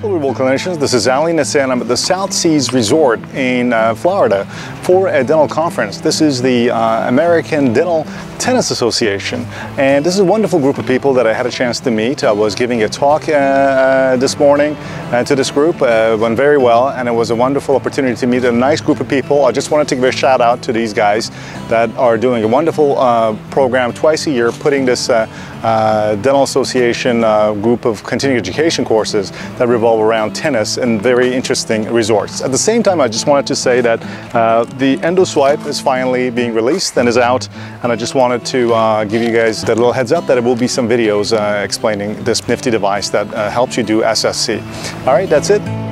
Hello, clinicians. This is Ali Nasseh, and I'm at the South Seas Resort in Florida for a dental conference. This is the American Dental Tennis Association, and this is a wonderful group of people that I had a chance to meet. I was giving a talk this morning to this group. Went very well, and it was a wonderful opportunity to meet a nice group of people. I just wanted to give a shout out to these guys that are doing a wonderful program twice a year, putting this dental association group of continuing education courses that revolve around tennis and very interesting resorts. At the same time, I just wanted to say that the EndoSwipe is finally being released and is out, and I just wanted to give you guys that little heads up that it will be some videos explaining this nifty device that helps you do SSC. All right, that's it.